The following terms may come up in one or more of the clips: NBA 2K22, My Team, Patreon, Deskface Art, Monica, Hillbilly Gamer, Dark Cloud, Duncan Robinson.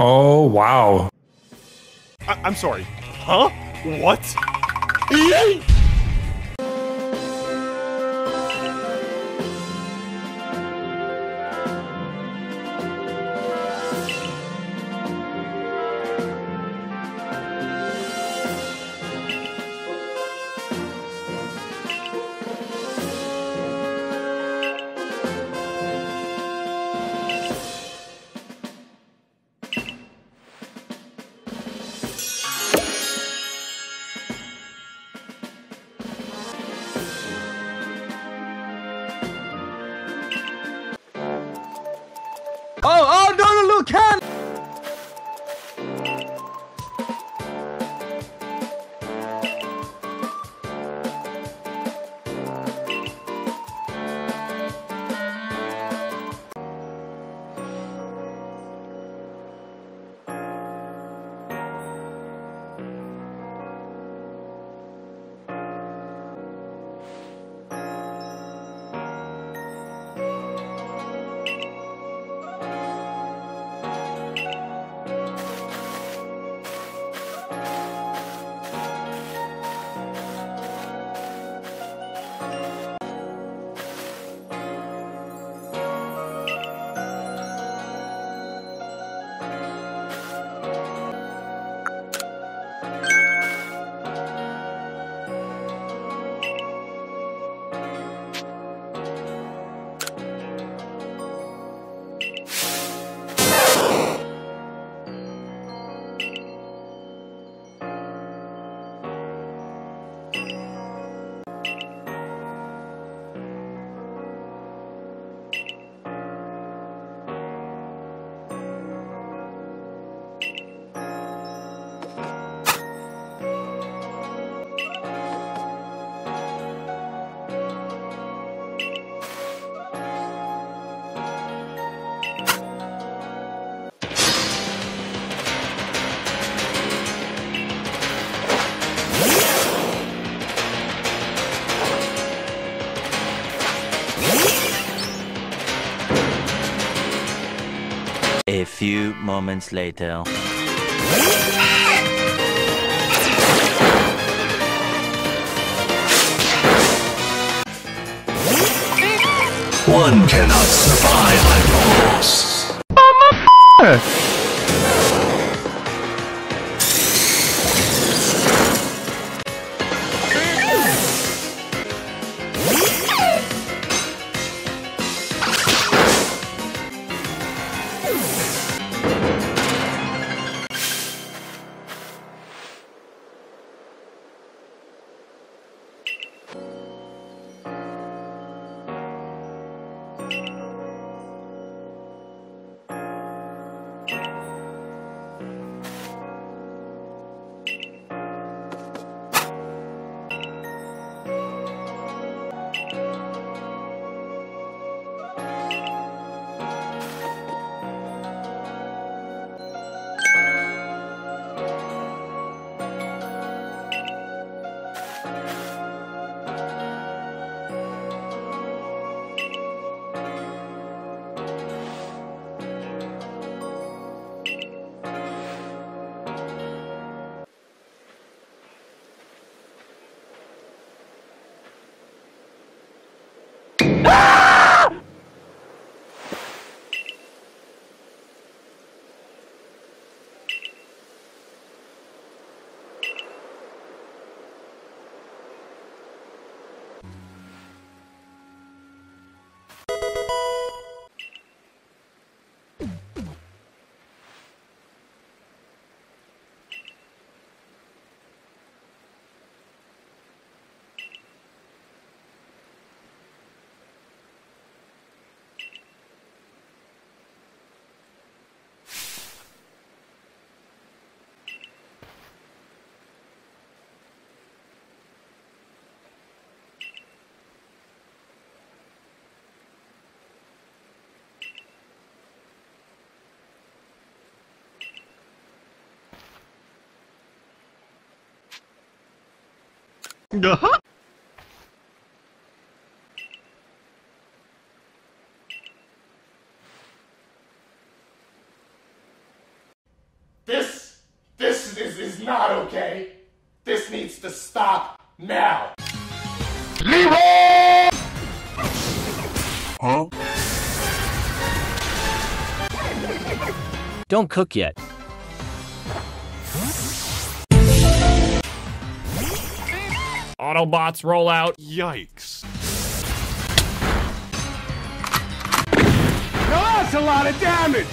Oh, wow. I'm sorry. Huh? What? A few moments later. One cannot survive a loss. Motherfucker! Uh-huh. Stop now! Leroy! Huh? Don't cook yet. Autobots roll out. Yikes. Now that's a lot of damage!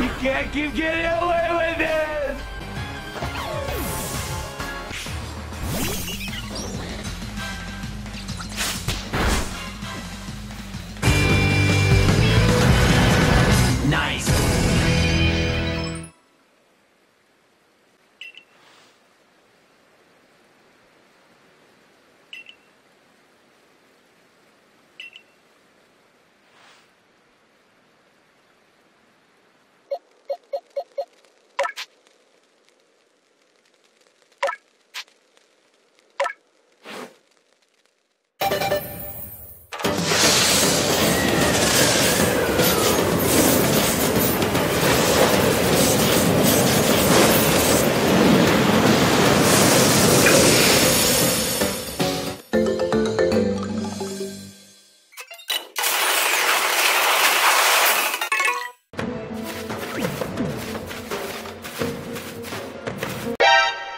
You can't keep getting away with this! Nice!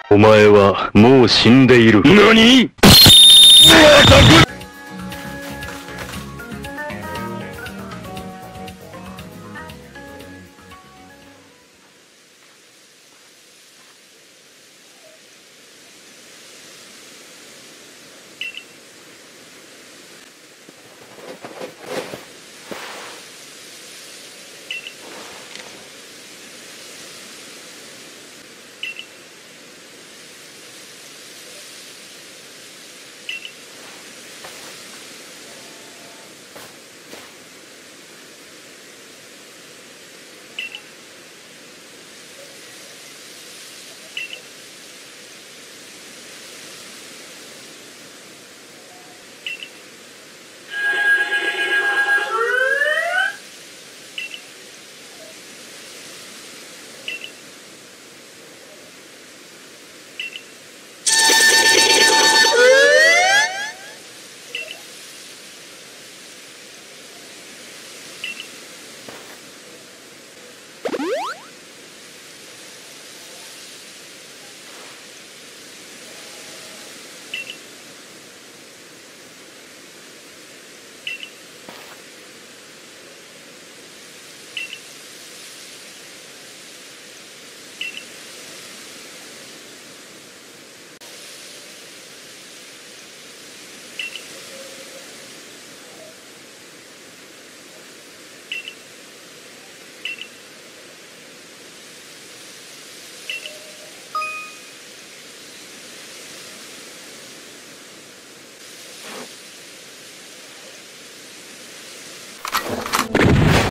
お前はもう死んでいる。何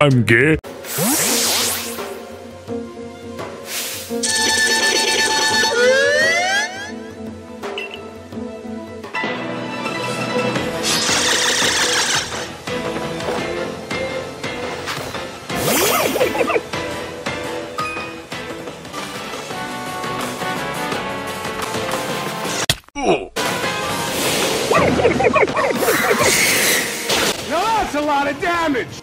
？I'm gay. Now that's a lot of damage.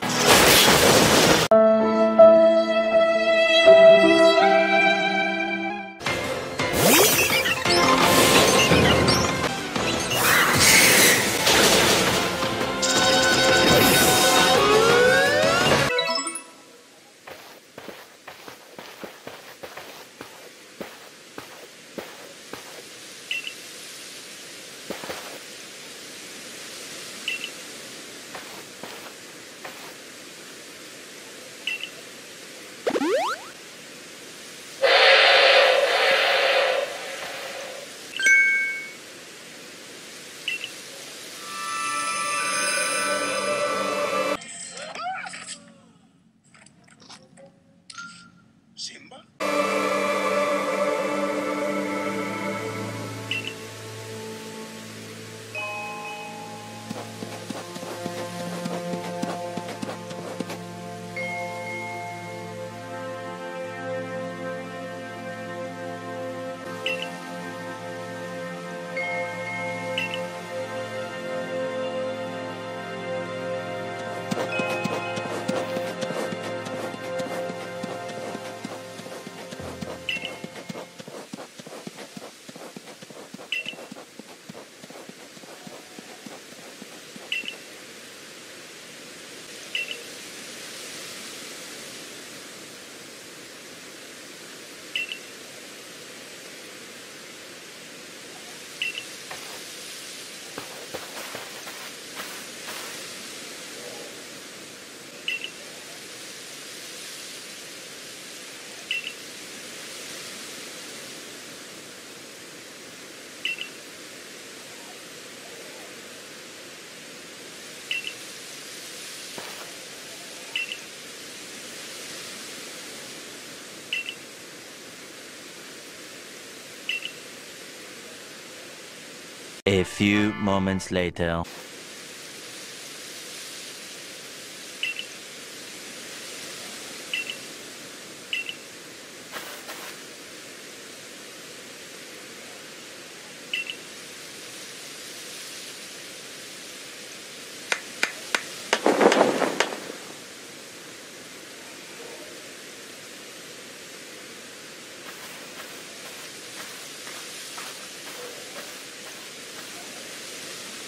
A few moments later.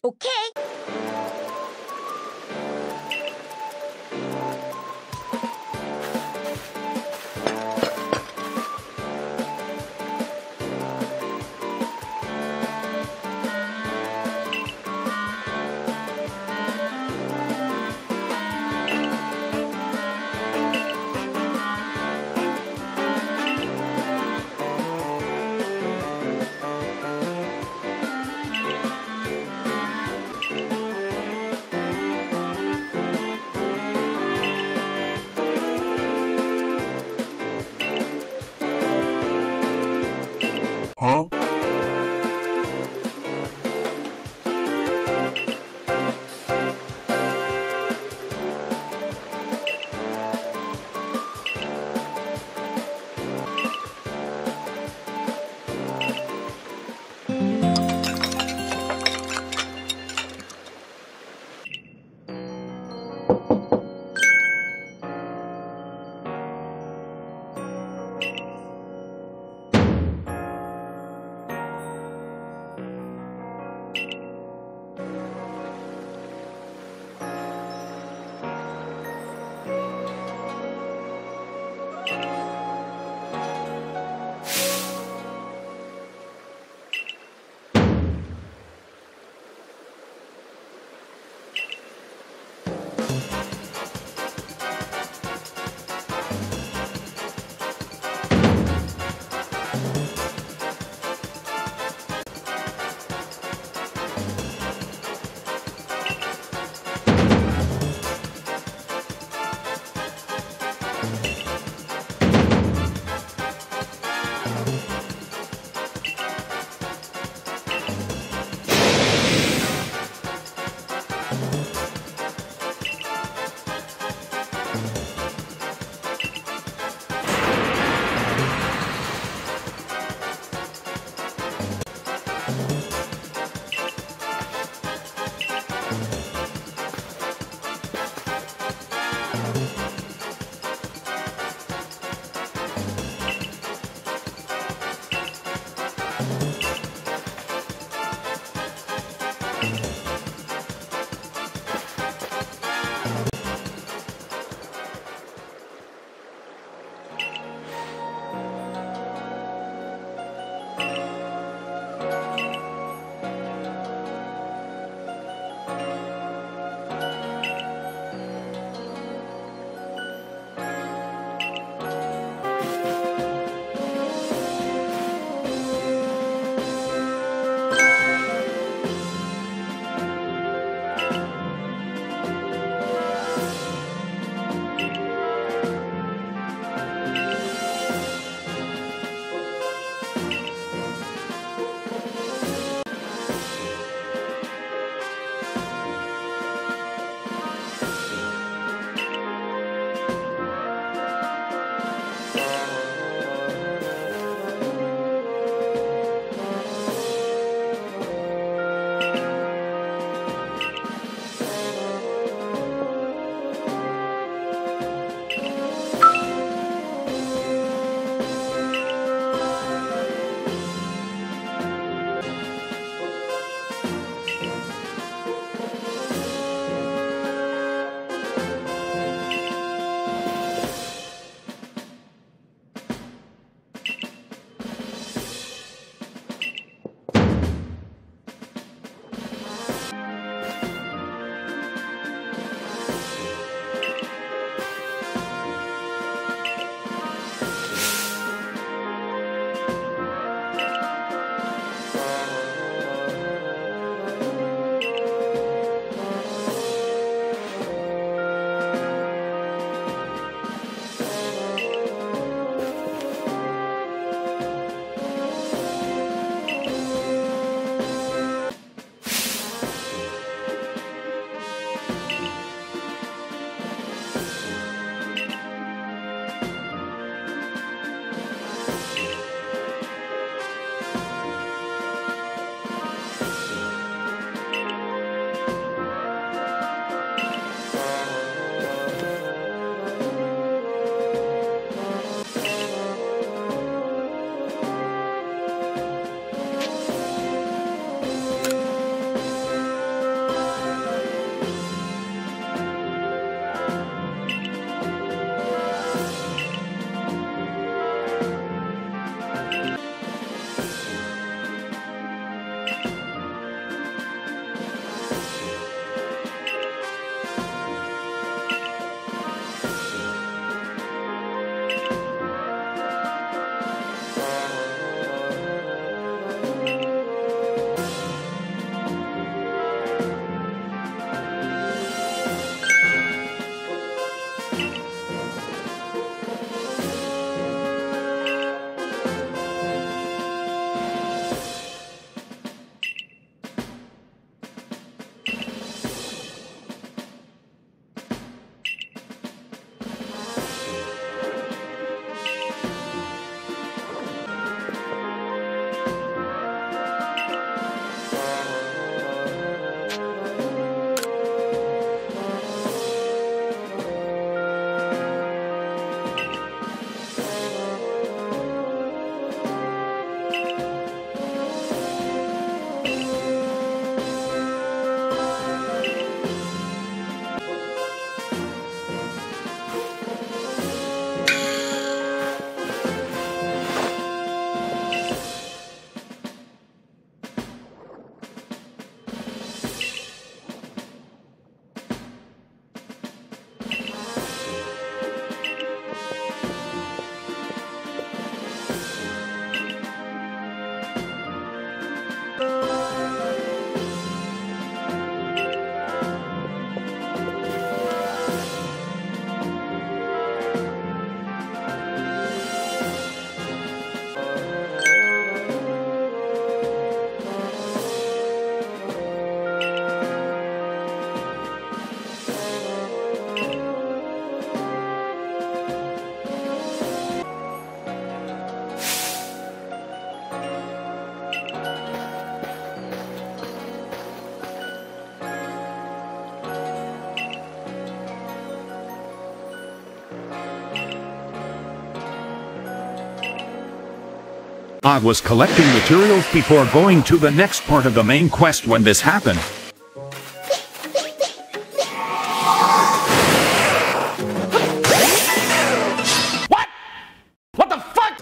Okay. I was collecting materials before going to the next part of the main quest when this happened. What? What the fuck?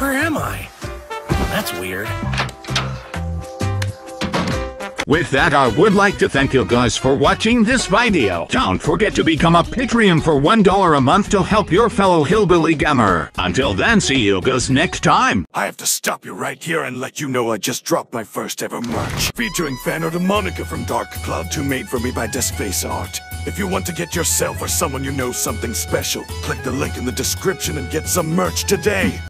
Where am I? That's weird. With that, I would like to thank you guys for watching this video. Don't forget to become a Patreon for $1 a month to help your fellow hillbilly gamer. Until then, see you guys next time. I have to stop you right here and let you know I just dropped my first ever merch, featuring fan art of Monica from Dark Cloud 2 made for me by Deskface Art. If you want to get yourself or someone you know something special, click the link in the description and get some merch today.